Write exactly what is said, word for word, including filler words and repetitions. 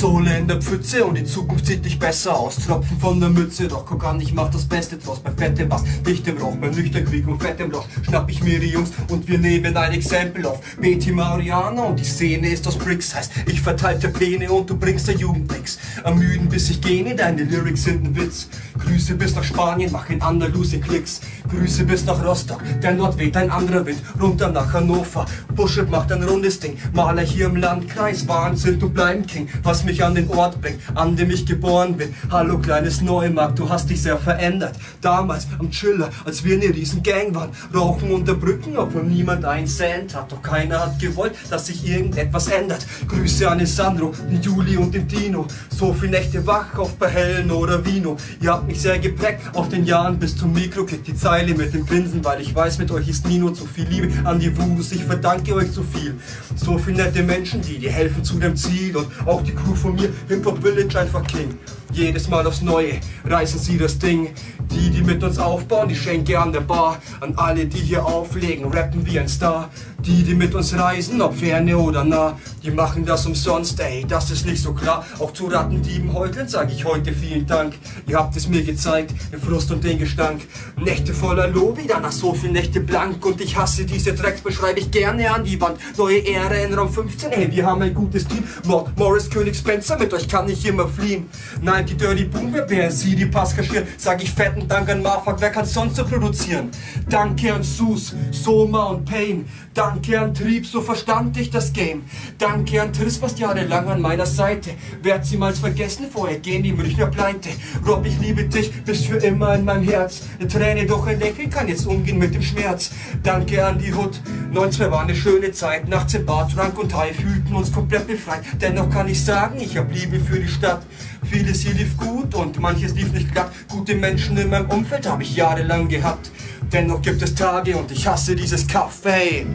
Sohle in der Pfütze und die Zukunft sieht nicht besser aus. Tropfen von der Mütze, doch guck an, ich mach das Beste draus. Bei fettem Bass, nicht im Rauch, beim Nüchternkrieg und fettem Loch schnapp ich mir die Jungs und wir nehmen ein Exempel auf. Beti Mariana und die Szene ist aus Bricks. Heißt, ich verteilte Pläne und du bringst der Jugend nix. Ermüden bis ich gähne, deine Lyrics sind ein Witz. Grüße bis nach Spanien, mach in Andalusien Klicks. Grüße bis nach Rostock, der Nord weht ein anderer Wind. Runter nach Hannover, Buschet macht ein rundes Ding. Maler hier im Landkreis, Waren sind und bleiben King. Was mich an den Ort bringt, an dem ich geboren bin. Hallo kleines Neumarkt, du hast dich sehr verändert. Damals am Chiller, als wir eine riesen Gang waren. Rauchen unter Brücken, obwohl niemand einen Cent hat. Doch keiner hat gewollt, dass sich irgendetwas ändert. Grüße an den Sandro, den Juli und den Dino. So viel Nächte wach auf bei Hellen oder Vino. Ihr habt mich sehr geprägt, auf den Jahren bis zum Mikrokick. Die Zeile mit dem Grinsen, weil ich weiß, mit euch ist Nino zu viel Liebe. An die Wus, ich verdanke euch zu viel. So viele nette Menschen, die dir helfen zu dem Ziel. Und auch die Crew von mir, Hip-Hop Village einfach King. Jedes Mal aufs Neue reißen sie das Ding. Die, die mit uns aufbauen, die Schenke an der Bar. An alle, die hier auflegen, rappen wie ein Star. Die, die mit uns reisen, ob ferne oder nah. Die machen das umsonst, ey, das ist nicht so klar. Auch zu Rattendieben, Heuchlern sag ich heute vielen Dank. Ihr habt es mir gezeigt, den Frust und den Gestank. Nächte voller Lobby, danach so viel Nächte blank. Und ich hasse diese Tracks, beschreibe ich gerne an die Wand. Neue Ära in Raum fünfzehn, ey, wir haben ein gutes Team. Mord, Morris, König, Spencer, mit euch kann ich immer fliehen. Nein, die Dirty Boomer, wer sie die Pass kaschiert, sag ich fetten Dank an MaFaK, wer kann sonst so produzieren? Danke an Sus, Soma und Pain, danke an Trieb, so verstand ich das Game. Danke an Triss, was jahrelang an meiner Seite, werd sie mal vergessen, vorher gehen die Münchner pleite. Rob, ich liebe dich, bist für immer in meinem Herz, eine Träne, doch ein Lächeln kann jetzt umgehen mit dem Schmerz. Danke an die Hood, neunzehn war eine schöne Zeit, nachts im Bar, Trank und High fühlten uns komplett befreit. Dennoch kann ich sagen, ich hab Liebe für die Stadt. Vieles hier lief gut und manches lief nicht glatt. Gute Menschen in meinem Umfeld habe ich jahrelang gehabt. Dennoch gibt es Tage und ich hasse dieses Kaffee.